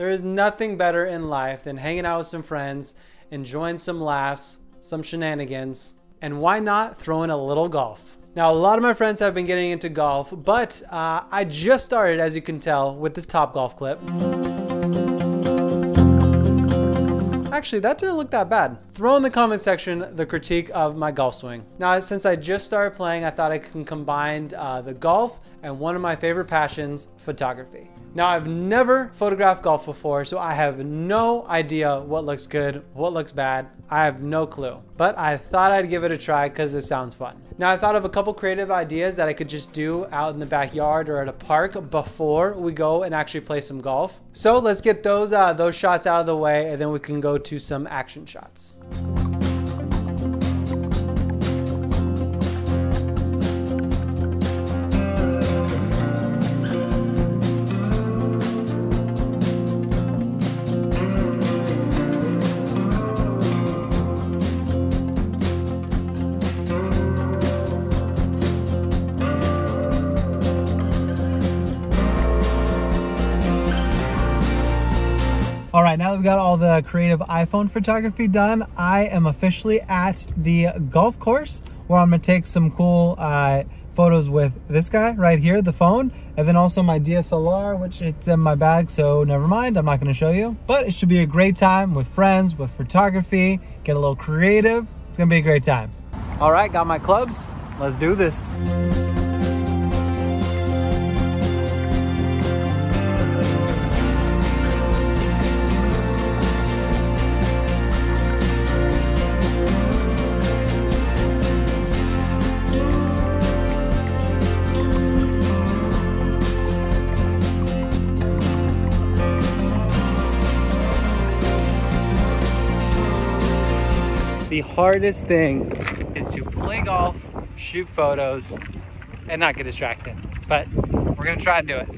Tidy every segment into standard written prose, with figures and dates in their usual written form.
There is nothing better in life than hanging out with some friends, enjoying some laughs, some shenanigans, and why not throw in a little golf? Now, a lot of my friends have been getting into golf, but I just started, as you can tell, with this Topgolf clip. Actually, that didn't look that bad. Throw in the comment section the critique of my golf swing. Now, since I just started playing, I thought I can combine the golf and one of my favorite passions, photography. Now, I've never photographed golf before, so I have no idea what looks good, what looks bad. I have no clue, but I thought I'd give it a try because it sounds fun. Now, I thought of a couple creative ideas that I could just do out in the backyard or at a park before we go and actually play some golf. So let's get those shots out of the way, and then we can go to some action shots. All right, now that we've got all the creative iPhone photography done, I am officially at the golf course where I'm gonna take some cool photos with this guy right here, the phone, and then also my DSLR, which it's in my bag, so never mind, I'm not gonna show you. But it should be a great time with friends, with photography, get a little creative. It's gonna be a great time. All right, got my clubs. Let's do this. The hardest thing is to play golf, shoot photos, and not get distracted. But we're gonna try and do it.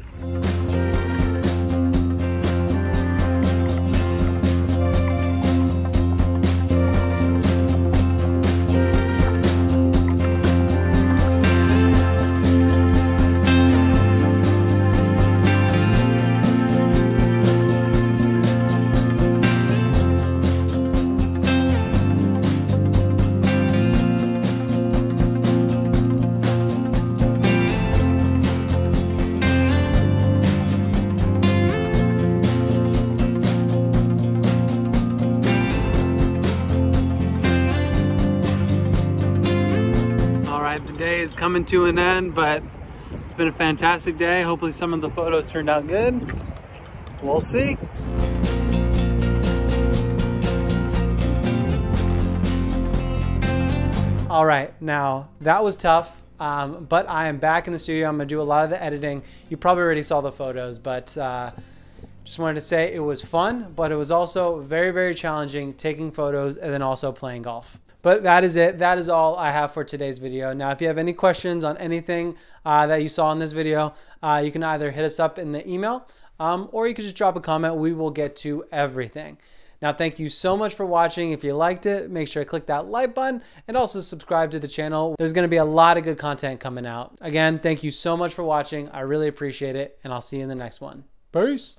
The day is coming to an end, but it's been a fantastic day. Hopefully some of the photos turned out good. We'll see. All right, now that was tough, but I am back in the studio. I'm gonna do a lot of the editing. You probably already saw the photos, but just wanted to say it was fun, but it was also very, very challenging taking photos and then also playing golf. But that is it. That is all I have for today's video. Now, if you have any questions on anything that you saw in this video, you can either hit us up in the email or you can just drop a comment. We will get to everything. Now, thank you so much for watching. If you liked it, make sure to click that like button and also subscribe to the channel. There's going to be a lot of good content coming out. Again, thank you so much for watching. I really appreciate it, and I'll see you in the next one. Peace.